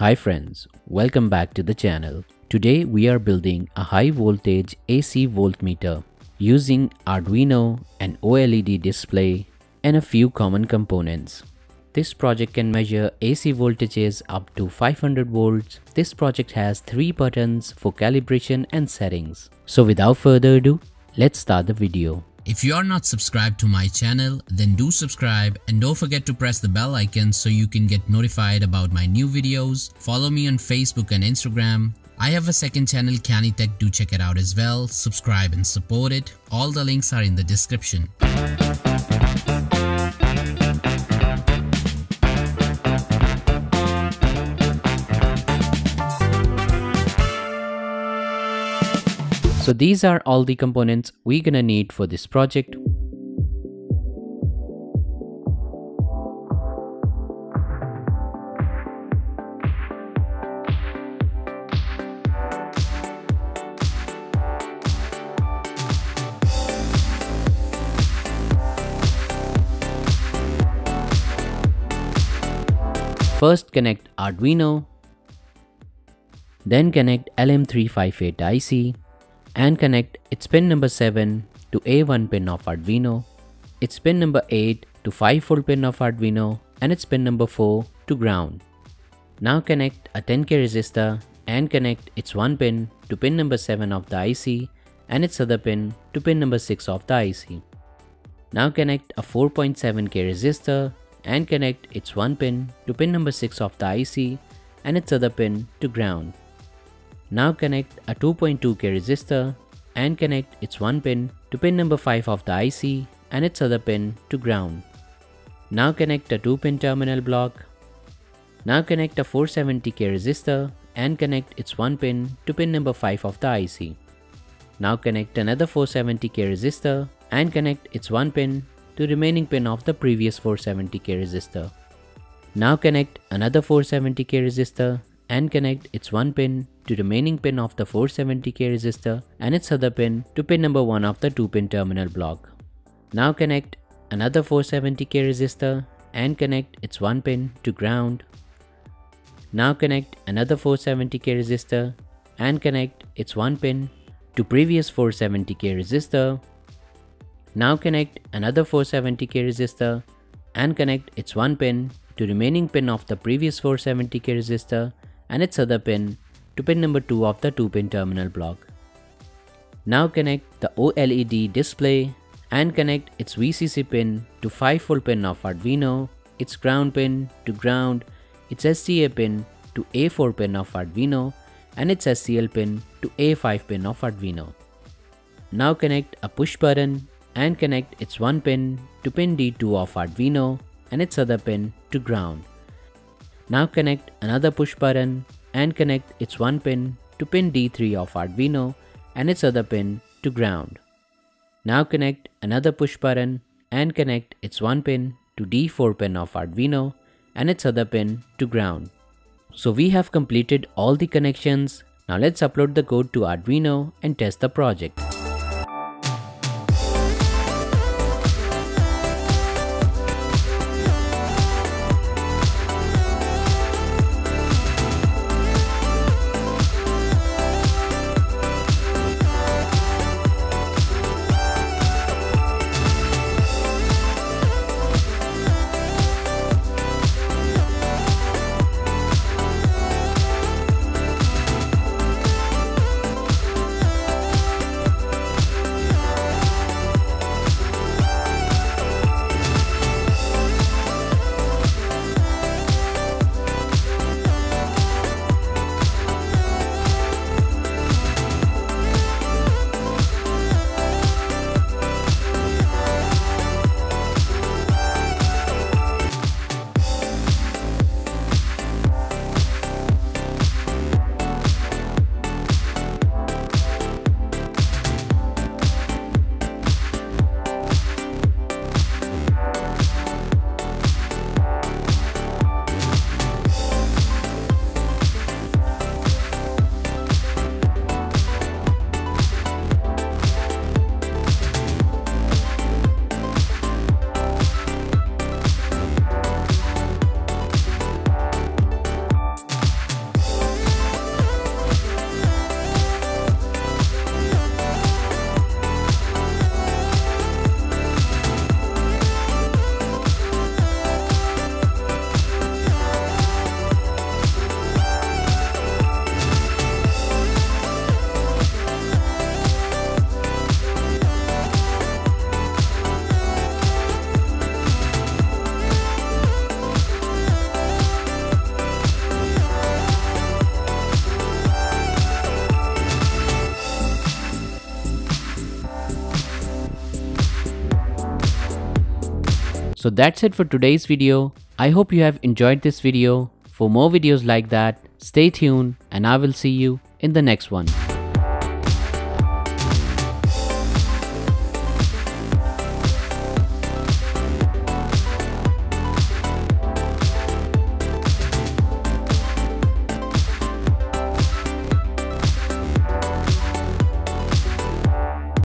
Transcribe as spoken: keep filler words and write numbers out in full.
Hi friends, welcome back to the channel. Today we are building a high voltage A C voltmeter using Arduino, an OLED display and a few common components. This project can measure A C voltages up to five hundred volts. This project has three buttons for calibration and settings. So without further ado, let's start the video. If you are not subscribed to my channel, then do subscribe and don't forget to press the bell icon so you can get notified about my new videos. Follow me on Facebook and Instagram. I have a second channel, KIYANI Tech, do check it out as well. Subscribe and support it. All the links are in the description. So these are all the components we're gonna need for this project. First, connect Arduino, then connect L M three fifty-eight I C. And connect its pin number seven to A one pin of Arduino, its pin number eight to five volt pin of Arduino, and its pin number four to ground. Now connect a ten K resistor and connect its one pin to pin number seven of the I C and its other pin to pin number six of the I C. Now connect a four point seven K resistor and connect its one pin to pin number six of the I C and its other pin to ground. Now connect a two point two K resistor and connect its one pin to pin number five of the I C and its other pin to ground. Now connect a two pin terminal block. Now connect a four seventy K resistor and connect its one pin to pin number five of the I C. Now connect another four seventy K resistor and connect its one pin to remaining pin of the previous four seventy K resistor. Now connect another four seventy K resistor and connect its one pin to remaining pin of the four seventy K resistor and its other pin to pin number one of the two pin terminal block. Now connect another four seventy K resistor and connect its one pin to ground. Now connect another four seventy K resistor and connect its one pin to previous four seventy K resistor. Now connect another four seventy K resistor and connect its one pin to remaining pin of the previous four seventy K resistor and its other pin to pin number two of the two pin terminal block. Now connect the OLED display and connect its V C C pin to five volt pin of Arduino, its ground pin to ground, its S T A pin to A four pin of Arduino, and its S C L pin to A five pin of Arduino. Now connect a push button and connect its one pin to pin D two of Arduino and its other pin to ground. Now connect another push button and connect its one pin to pin D three of Arduino and its other pin to ground. Now connect another push button and connect its one pin to D four pin of Arduino and its other pin to ground. So we have completed all the connections. Now let's upload the code to Arduino and test the project. So that's it for today's video. I hope you have enjoyed this video. For more videos like that, stay tuned and I will see you in the next one.